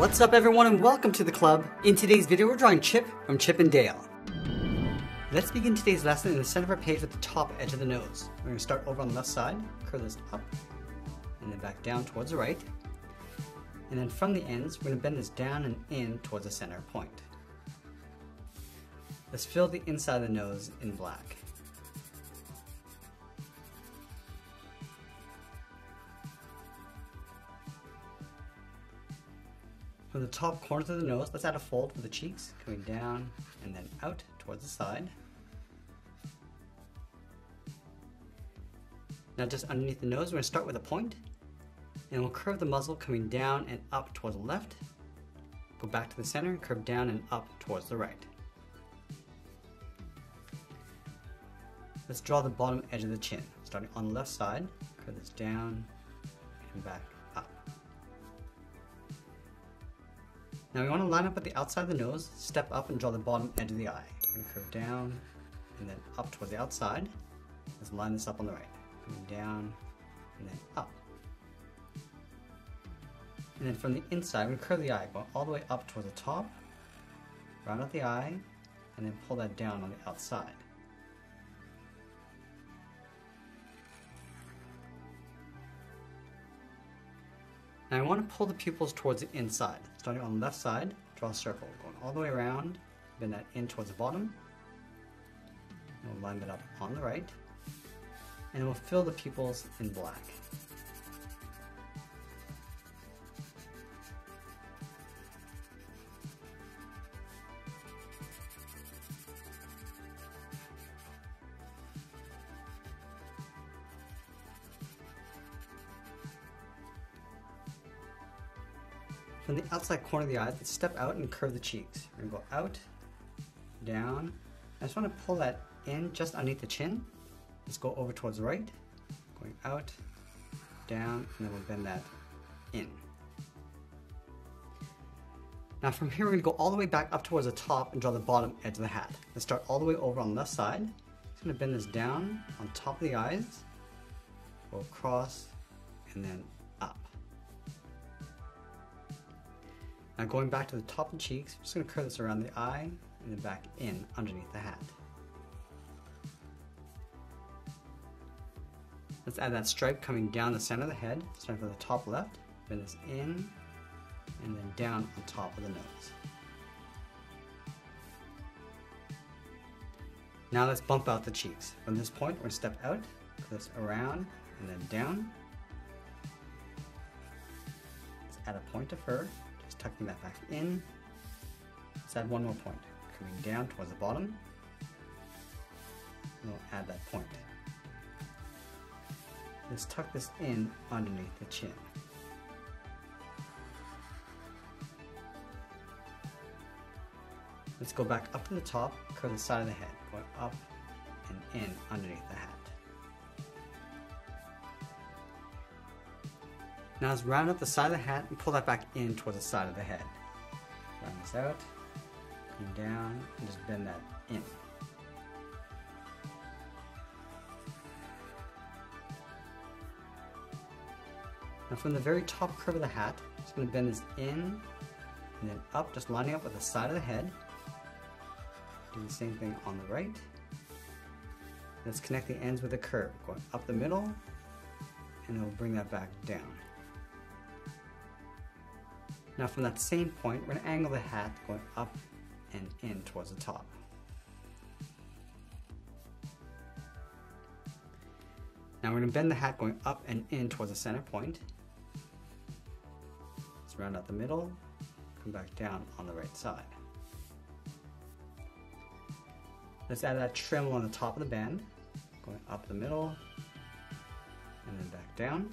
What's up everyone and welcome to the club. In today's video we're drawing Chip from Chip and Dale. Let's begin today's lesson in the center of our page with the top edge of the nose. We're going to start over on the left side, curl this up, and then back down towards the right. And then from the ends, we're going to bend this down and in towards the center point. Let's fill the inside of the nose in black. From the top corners of the nose, let's add a fold for the cheeks, coming down and then out towards the side. Now just underneath the nose, we're going to start with a point, and we'll curve the muzzle coming down and up towards the left, go back to the center, and curve down and up towards the right. Let's draw the bottom edge of the chin, starting on the left side, curve this down and back up. Now we want to line up with the outside of the nose, step up and draw the bottom edge of the eye. We're going to curve down and then up towards the outside. Let's line this up on the right, coming down and then up. And then from the inside, we curve the eye, going all the way up towards the top, round out the eye, and then pull that down on the outside. Now I want to pull the pupils towards the inside. Starting on the left side, draw a circle, going all the way around, bend that in towards the bottom, and we'll line that up on the right, and we'll fill the pupils in black. From the outside corner of the eyes, let's step out and curve the cheeks. We're going to go out, down. I just want to pull that in just underneath the chin. Let's go over towards the right, going out, down, and then we'll bend that in. Now from here, we're going to go all the way back up towards the top and draw the bottom edge of the hat. Let's start all the way over on the left side. Just going to bend this down on top of the eyes, go across, and then up. Now going back to the top of the cheeks, I'm just going to curve this around the eye and then back in underneath the hat. Let's add that stripe coming down the center of the head, starting from the top left, bend this in, and then down on top of the nose. Now let's bump out the cheeks. From this point, we're going to step out, curve this around, and then down. Let's add a point of fur. Tucking that back in. Let's add one more point, coming down towards the bottom, and we'll add that point. Let's tuck this in underneath the chin. Let's go back up to the top, curve the side of the head, going up and in underneath the hat. Now let's round up the side of the hat and pull that back in towards the side of the head. Round this out, come down, and just bend that in. Now from the very top curve of the hat, I'm just going to bend this in and then up, just lining up with the side of the head. Do the same thing on the right. Let's connect the ends with a curve, going up the middle, and we'll bring that back down. Now from that same point, we're going to angle the hat going up and in towards the top. Now we're going to bend the hat going up and in towards the center point. Let's round out the middle, come back down on the right side. Let's add that trim on the top of the band, going up the middle, and then back down.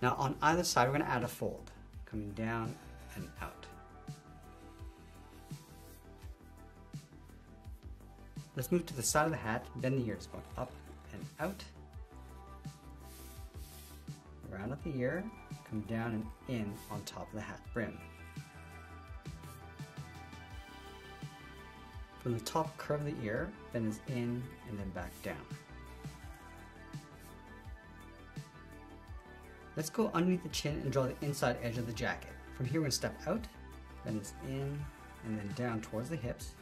Now on either side, we're going to add a fold, coming down and out. Let's move to the side of the hat, bend the ears, going up and out. Round up the ear, come down and in on top of the hat brim. From the top curve of the ear, bend this in and then back down. Let's go underneath the chin and draw the inside edge of the jacket. From here we're going to step out, then it's in, and then down towards the hips.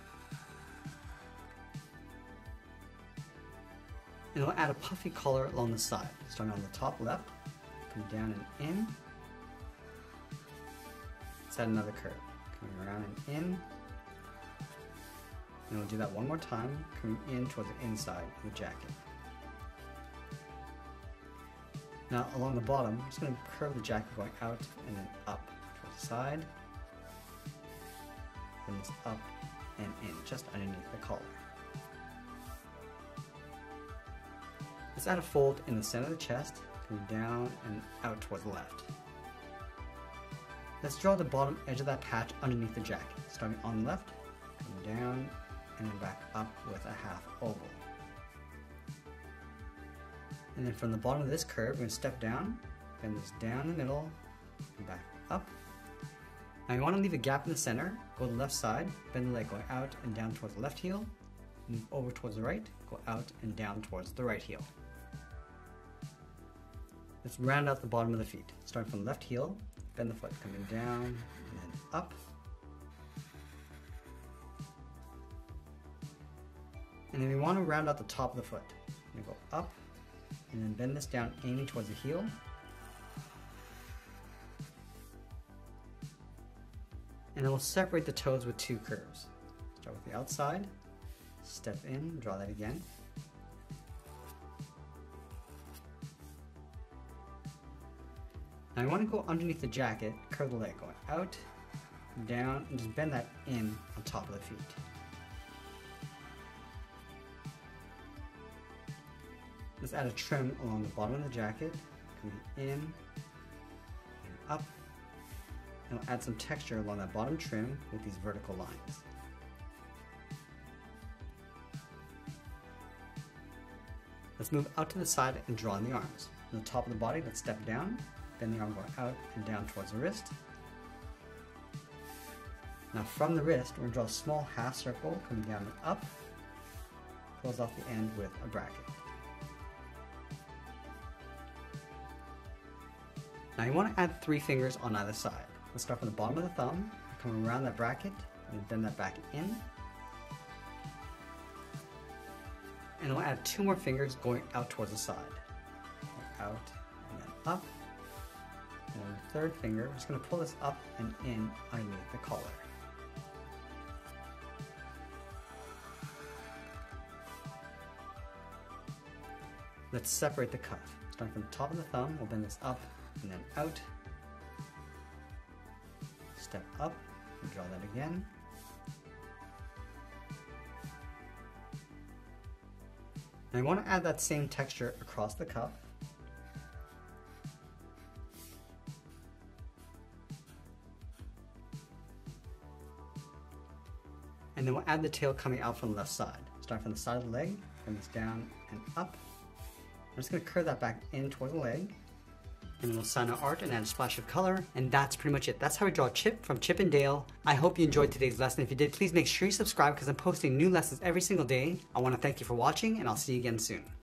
And I'll add a puffy collar along the side, starting on the top left, coming down and in. Let's add another curve, coming around and in. And we'll do that one more time, coming in towards the inside of the jacket. Now along the bottom, I'm just going to curve the jacket going out and then up towards the side. Then it's up and in, just underneath the collar. Let's add a fold in the center of the chest, coming down and out towards the left. Let's draw the bottom edge of that patch underneath the jacket, starting on the left, coming down, and then back up with a half oval. And then from the bottom of this curve, we're going to step down, bend this down the middle, and back up. Now you want to leave a gap in the center, go to the left side, bend the leg going out and down towards the left heel, move over towards the right, go out and down towards the right heel. Let's round out the bottom of the feet, starting from the left heel, bend the foot coming down and then up. And then we want to round out the top of the foot. We're going to go up and then bend this down, aiming towards the heel. And then we'll separate the toes with two curves. Start with the outside, step in, draw that again. Now you want to go underneath the jacket, curve the leg going out, down, and just bend that in on top of the feet. Let's add a trim along the bottom of the jacket, coming in and up. And we'll add some texture along that bottom trim with these vertical lines. Let's move out to the side and draw in the arms. On the top of the body, let's step down, bend the arm going out and down towards the wrist. Now from the wrist, we're going to draw a small half circle coming down and up, close off the end with a bracket. Now you want to add three fingers on either side. Let's start from the bottom of the thumb, come around that bracket, and bend that back in. And I'll add two more fingers going out towards the side. Out and then up. And then the third finger, I'm just going to pull this up and in underneath the collar. Let's separate the cuff. Starting from the top of the thumb, we'll bend this up and then out. Step up and draw that again. And I want to add that same texture across the cuff. And then we'll add the tail coming out from the left side. Start from the side of the leg, bring this down and up. I'm just going to curve that back in toward the leg. And then we'll sign our art and add a splash of color. And that's pretty much it. That's how we draw Chip from Chip and Dale. I hope you enjoyed today's lesson. If you did, please make sure you subscribe because I'm posting new lessons every single day. I want to thank you for watching and I'll see you again soon.